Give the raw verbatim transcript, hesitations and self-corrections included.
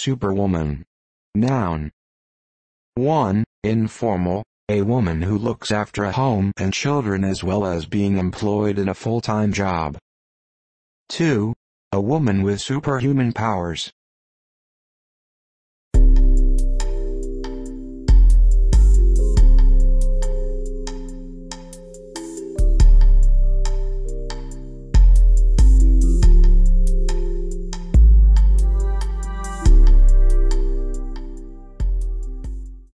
Superwoman. Noun. one. Informal, a woman who looks after a home and children as well as being employed in a full-time job. two. A woman with superhuman powers.